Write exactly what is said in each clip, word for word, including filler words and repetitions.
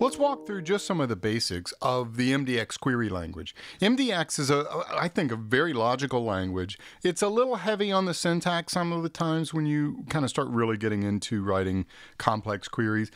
Let's walk through just some of the basics of the M D X query language. M D X is, a, I think, a very logical language. It's a little heavy on the syntax some of the times when you kind of start really getting into writing complex queries.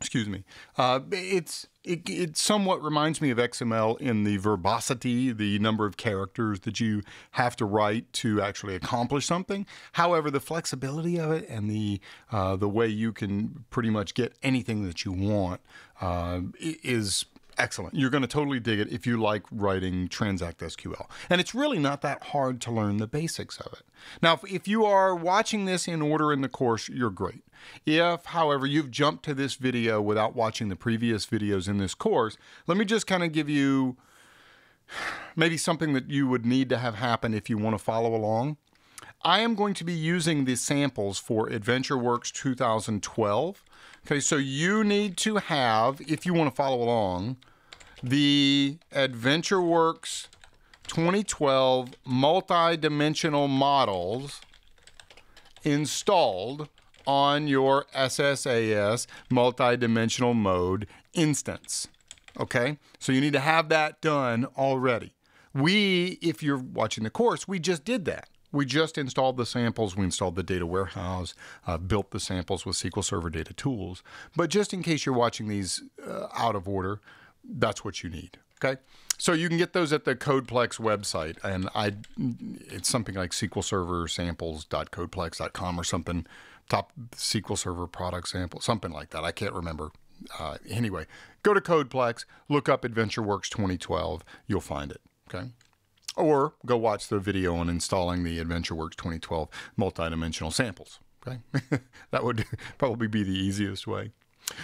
Excuse me. Uh, it's it, it somewhat reminds me of X M L in the verbosity, the number of characters that you have to write to actually accomplish something. However, the flexibility of it and the uh, the way you can pretty much get anything that you want uh, is excellent. You're going to totally dig it if you like writing Transact S Q L. And it's really not that hard to learn the basics of it. Now, if, if you are watching this in order in the course, you're great. If, however, you've jumped to this video without watching the previous videos in this course, let me just kind of give you maybe something that you would need to have happen if you want to follow along. I am going to be using the samples for AdventureWorks two thousand twelve. Okay, so you need to have, if you want to follow along, the AdventureWorks twenty twelve multi-dimensional models installed on your S S A S multi-dimensional mode instance. Okay, so you need to have that done already. We, if you're watching the course, we just did that. We just installed the samples, we installed the data warehouse, uh, built the samples with S Q L Server Data Tools. But just in case you're watching these uh, out of order, that's what you need, okay? So you can get those at the CodePlex website, and I, it's something like S Q L Server samples dot codeplex dot com or something, top S Q L Server product sample, something like that, I can't remember. Uh, anyway, go to CodePlex, look up AdventureWorks twenty twelve, you'll find it, okay? Or go watch the video on installing the AdventureWorks twenty twelve multidimensional samples. Okay, that would probably be the easiest way.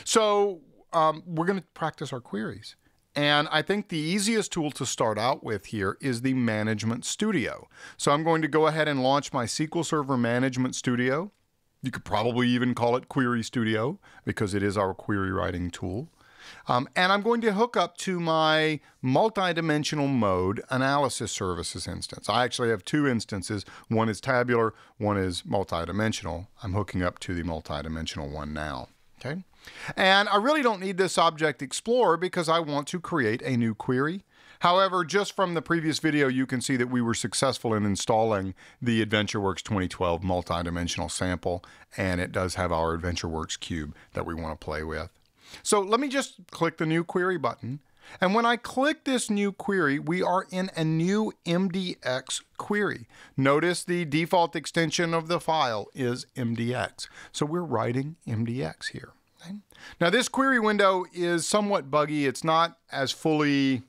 So um, we're going to practice our queries. And I think the easiest tool to start out with here is the Management Studio. So I'm going to go ahead and launch my S Q L Server Management Studio. You could probably even call it Query Studio because it is our query writing tool. Um, and I'm going to hook up to my multi-dimensional mode analysis services instance. I actually have two instances. One is tabular, one is multi-dimensional. I'm hooking up to the multi-dimensional one now, okay? And I really don't need this Object Explorer because I want to create a new query. However, just from the previous video, you can see that we were successful in installing the AdventureWorks twenty twelve multi-dimensional sample, and it does have our AdventureWorks cube that we want to play with. So let me just click the new query button. And when I click this new query, we are in a new M D X query. Notice the default extension of the file is M D X. So we're writing M D X here. Okay? Now this query window is somewhat buggy. It's not as fully,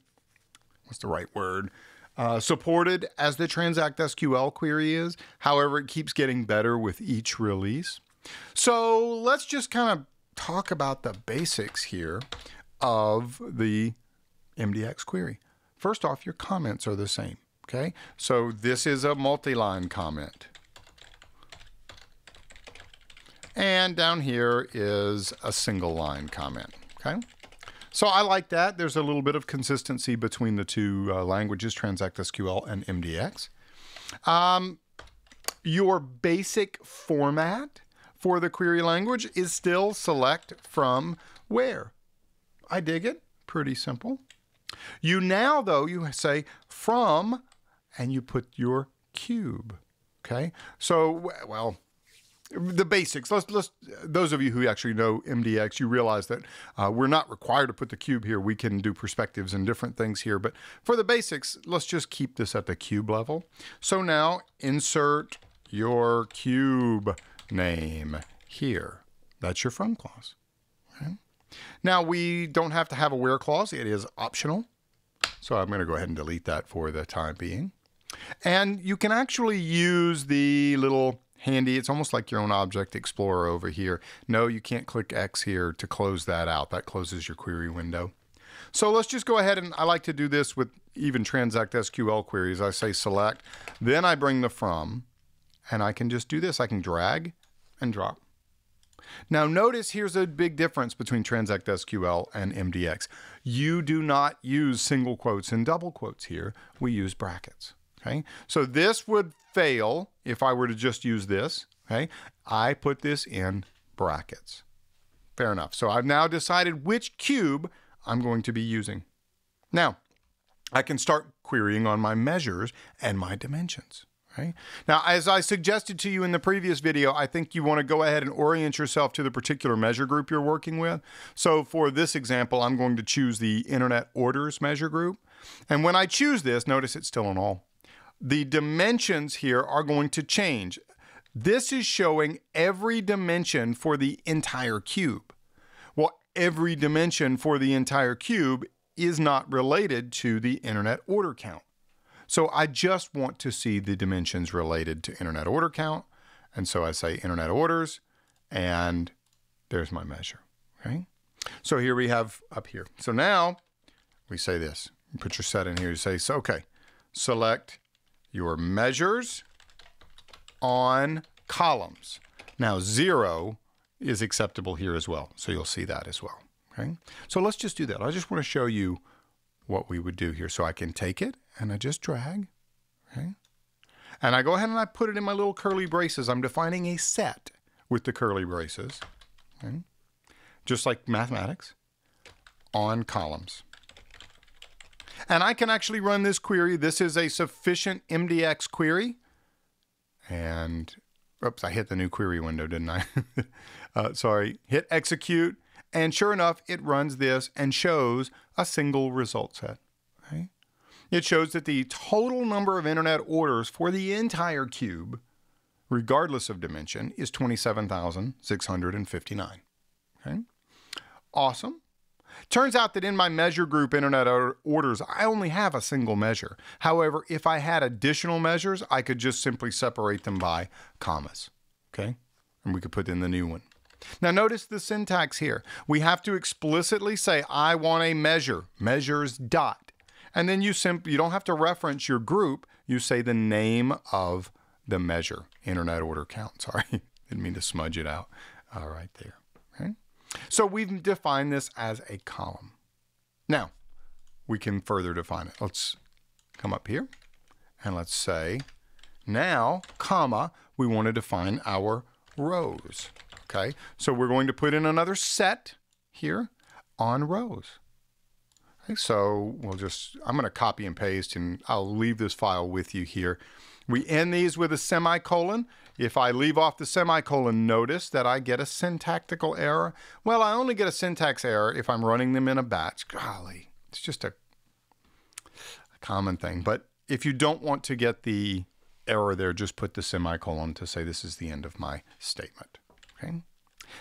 what's the right word? Uh, supported as the Transact S Q L query is. However, it keeps getting better with each release. So let's just kind of talk about the basics here of the M D X query. First off, your comments are the same, okay? So this is a multi-line comment. And down here is a single line comment, okay? So I like that. There's a little bit of consistency between the two uh, languages, Transact S Q L and M D X. Um, your basic format for the query language is still select from where. I dig it, pretty simple. You now though, you say from, and you put your cube, okay? So, well, the basics, let's, let's, those of you who actually know M D X, you realize that uh, we're not required to put the cube here. We can do perspectives and different things here, but for the basics, let's just keep this at the cube level. So now insert your cube name here. That's your from clause. Okay. Now we don't have to have a where clause. It is optional. So I'm going to go ahead and delete that for the time being. And you can actually use the little handy, it's almost like your own Object Explorer over here. No, you can't click X here to close that out. That closes your query window. So let's just go ahead, and I like to do this with even Transact S Q L queries. I say select, then I bring the from, and I can just do this. I can drag and drop. Now notice here's a big difference between Transact S Q L and M D X. You do not use single quotes and double quotes here. We use brackets, okay? So this would fail if I were to just use this, okay? I put this in brackets. fair enough. So I've now decided which cube I'm going to be using. Now, I can start querying on my measures and my dimensions. Right? Now, as I suggested to you in the previous video, I think you want to go ahead and orient yourself to the particular measure group you're working with. So for this example, I'm going to choose the Internet Orders measure group. And when I choose this, notice it's still an all. The dimensions here are going to change. This is showing every dimension for the entire cube. Well, every dimension for the entire cube is not related to the Internet Order count. So I just want to see the dimensions related to Internet Order count. And so I say Internet Orders, and there's my measure, okay? So here we have up here. So now we say this. You put your set in here. You say, so, okay, select your measures on columns. Now, zero is acceptable here as well. So you'll see that as well, okay? So let's just do that. I just want to show you what we would do here. So I can take it and I just drag, okay? And I go ahead and I put it in my little curly braces. I'm defining a set with the curly braces, okay? Just like mathematics, on columns. And I can actually run this query. This is a sufficient M D X query. And, oops, I hit the new query window, didn't I? uh, sorry, hit execute. And sure enough, it runs this and shows a single result set, okay? It shows that the total number of internet orders for the entire cube, regardless of dimension, is twenty-seven thousand six hundred fifty-nine, okay? Awesome. Turns out that in my measure group internet orders, I only have a single measure. However, if I had additional measures, I could just simply separate them by commas, okay? And we could put in the new one. Now notice the syntax here. We have to explicitly say, I want a measure, measures dot. And then you simply, you don't have to reference your group. You say the name of the measure, internet order count. Sorry, didn't mean to smudge it out uh, right there. Okay? So we've defined this as a column. Now, we can further define it. Let's come up here and let's say, now, comma, we want to define our rows. Okay, so we're going to put in another set here on rows. Okay, so we'll just, I'm going to copy and paste, and I'll leave this file with you here. We end these with a semicolon. If I leave off the semicolon, notice that I get a syntactical error. Well, I only get a syntax error if I'm running them in a batch. Golly, it's just a, a common thing. But if you don't want to get the error there, just put the semicolon to say this is the end of my statement. Okay.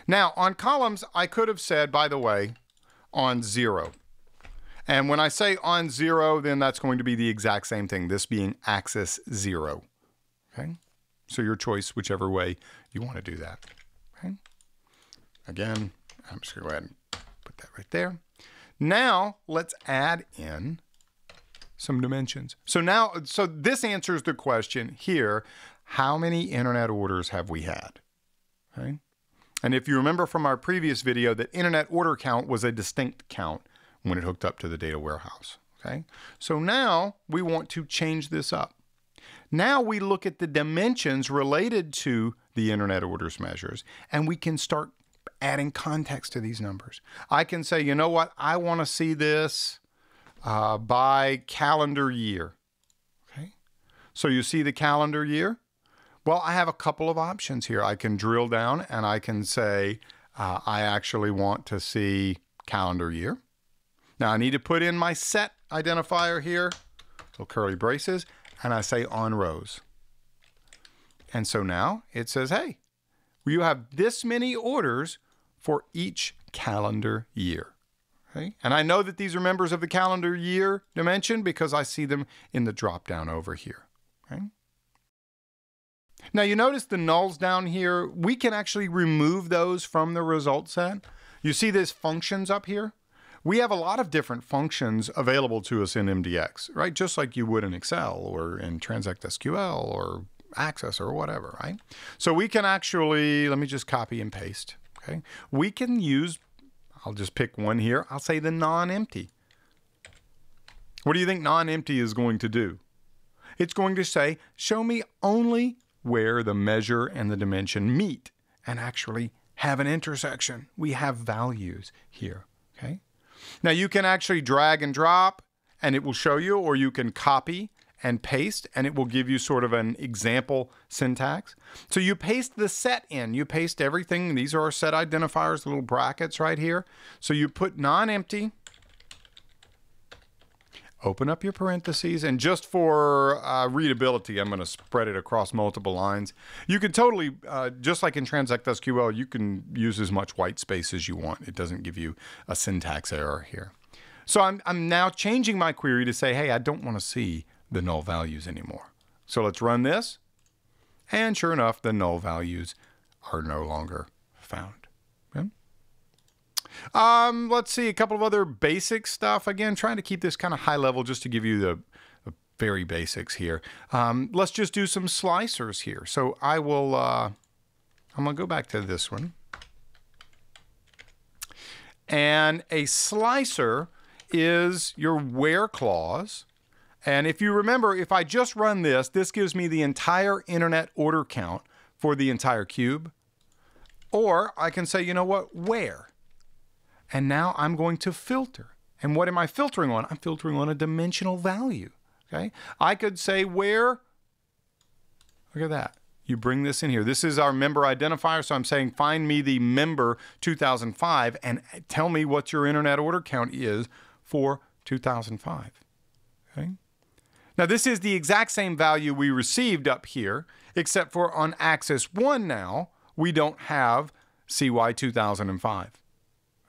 Now, on columns, I could have said, by the way, on zero. And when I say on zero, then that's going to be the exact same thing, this being axis zero. Okay? So your choice, whichever way you want to do that. Okay? Again, I'm just going to go ahead and put that right there. Now, let's add in some dimensions. So now, so this answers the question here, how many internet orders have we had? Okay? And if you remember from our previous video, that internet order count was a distinct count when it hooked up to the data warehouse, okay? So now we want to change this up. Now we look at the dimensions related to the internet orders measures, and we can start adding context to these numbers. I can say, you know what? I want to see this uh, by calendar year, okay? So you see the calendar year? Well, I have a couple of options here. I can drill down and I can say, uh, I actually want to see calendar year. Now I need to put in my set identifier here, little curly braces, and I say on rows. And so now it says, hey, you have this many orders for each calendar year. Okay? And I know that these are members of the calendar year dimension because I see them in the drop down over here. Okay? Now you notice the nulls down here, we can actually remove those from the result set. You see these functions up here? We have a lot of different functions available to us in M D X, right? Just like you would in Excel or in Transact S Q L or Access or whatever, right? So we can actually, let me just copy and paste, okay? We can use, I'll just pick one here. I'll say the non-empty. What do you think non-empty is going to do? It's going to say, show me only where the measure and the dimension meet and actually have an intersection. We have values here, okay? Now you can actually drag and drop and it will show you, or you can copy and paste and it will give you sort of an example syntax. So you paste the set in, you paste everything. These are our set identifiers, little brackets right here. So you put non-empty, open up your parentheses, and just for uh, readability, I'm going to spread it across multiple lines. You can totally, uh, just like in Transact S Q L, you can use as much white space as you want. It doesn't give you a syntax error here. So I'm, I'm now changing my query to say, hey, I don't want to see the null values anymore. So let's run this. And sure enough, the null values are no longer found. Um, let's see, a couple of other basic stuff. Again, trying to keep this kind of high level just to give you the, the very basics here. Um, let's just do some slicers here. So I will, uh, I'm going to go back to this one. And a slicer is your where clause. And if you remember, if I just run this, this gives me the entire internet order count for the entire cube. Or I can say, you know what, where? And now I'm going to filter. And what am I filtering on? I'm filtering on a dimensional value, okay? I could say where, look at that. You bring this in here. This is our member identifier, so I'm saying find me the member two thousand five and tell me what your internet order count is for two thousand five, okay? Now this is the exact same value we received up here, except for on axis one now, we don't have C Y two thousand five.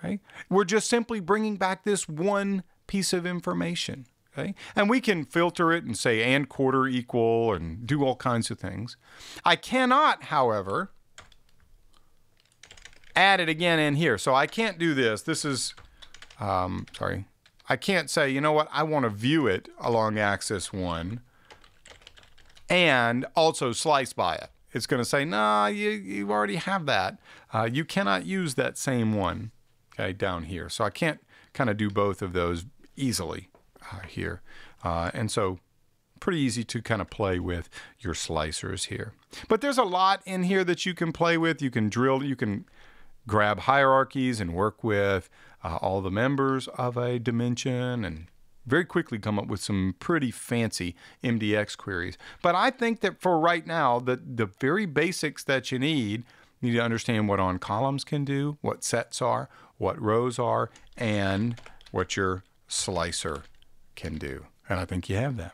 Okay? We're just simply bringing back this one piece of information. Okay? And we can filter it and say and quarter equal and do all kinds of things. I cannot, however, add it again in here. So I can't do this. This is, um, sorry. I can't say, you know what, I want to view it along axis one and also slice by it. It's going to say, nah, you, you already have that. Uh, you cannot use that same one. Okay, down here. So I can't kind of do both of those easily uh, here. Uh, and so pretty easy to kind of play with your slicers here. But there's a lot in here that you can play with. You can drill, you can grab hierarchies and work with uh, all the members of a dimension and very quickly come up with some pretty fancy M D X queries. But I think that for right now, the, the very basics that you need, you need to understand what on columns can do, what sets are, what rows are, and what your slicer can do. And I think you have that.